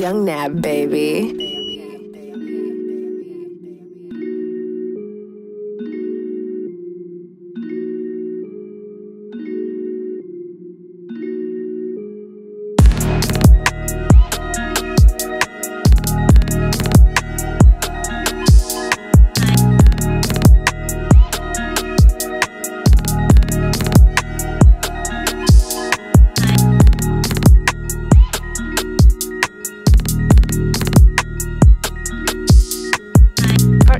Yung Nab, baby.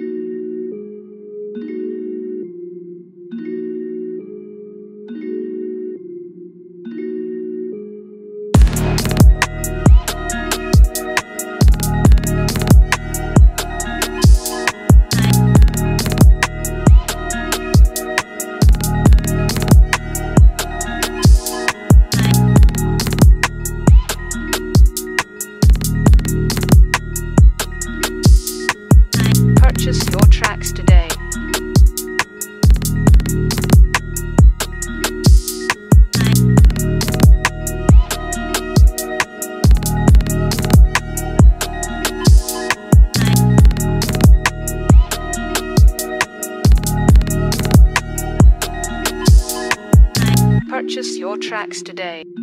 Purchase your tracks today. Purchase your tracks today.